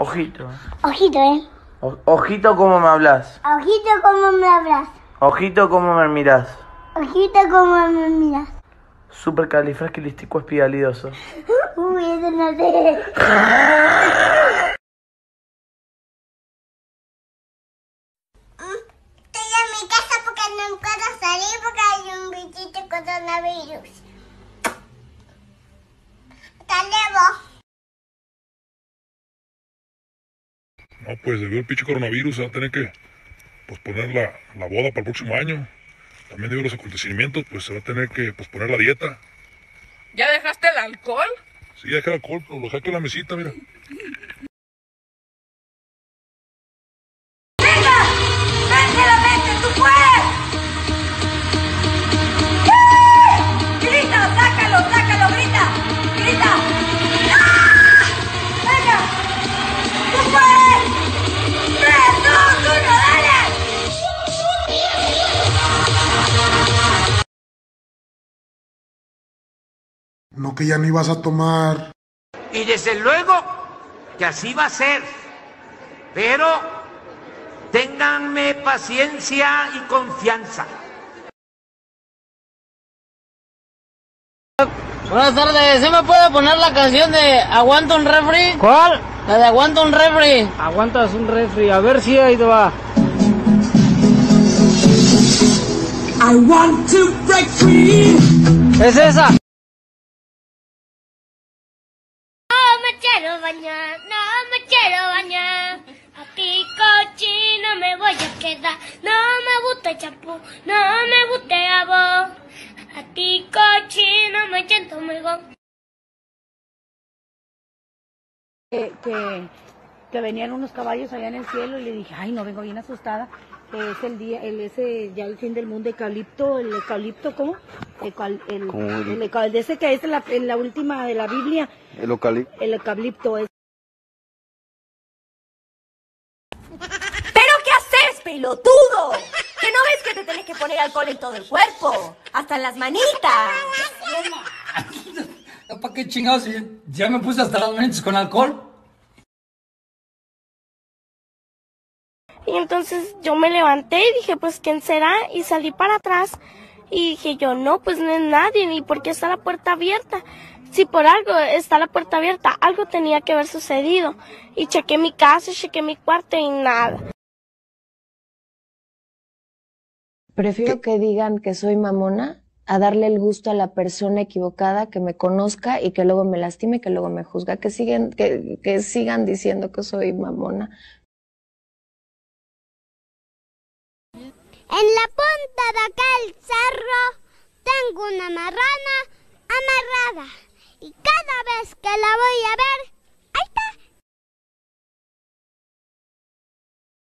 Ojito. Ojito, ¿eh? Ojito como me hablas. Ojito como me hablas. Ojito como me mirás. Ojito como me mirás. Supercalifragilisticoespialidoso. Uy, eso no sé. Coronavirus. Hasta luego. No, pues debido al pinche coronavirus se va a tener que posponer la boda para el próximo año. También debido a los acontecimientos, pues se va a tener que posponer la dieta. ¿Ya dejaste el alcohol? Sí, ya dejé el alcohol, pero lo dejé aquí en la mesita, mira. ¡Venga! ¡Vente, vente! ¡Tú puedes! No, que ya no ibas a tomar. Y desde luego que así va a ser. Pero ténganme paciencia y confianza. Buenas tardes, ¿se me puede poner la canción de Aguanta un refri? ¿Cuál? La de Aguanta un refri. Aguantas un refri, a ver si ahí te va. I want to break free. Es esa. No me quiero bañar, a ti cochino me voy a quedar. No me gusta el champú, no me gusta el jabón, a ti cochino me siento muy bon. Que venían unos caballos allá en el cielo y le dije, ay no, vengo bien asustada. Es el día, ya el fin del mundo, el eucalipto, ¿cómo? El ese que es la última de la Biblia. El eucalipto es. ¿Pero qué haces, pelotudo? ¿Que no ves que te tenés que poner alcohol en todo el cuerpo? Hasta en las manitas. ¿Para qué chingados? Ya me puse hasta las manitas con alcohol. Y entonces yo me levanté y dije, pues, ¿quién será? Y salí para atrás y dije yo, no, pues no es nadie, ni por qué está la puerta abierta. Si por algo está la puerta abierta, algo tenía que haber sucedido. Y chequé mi casa, chequé mi cuarto y nada. Prefiero que digan que soy mamona a darle el gusto a la persona equivocada que me conozca y que luego me lastime, que luego me juzga, que sigan diciendo que soy mamona. En la punta de aquel cerro tengo una marrana amarrada y cada vez que la voy a ver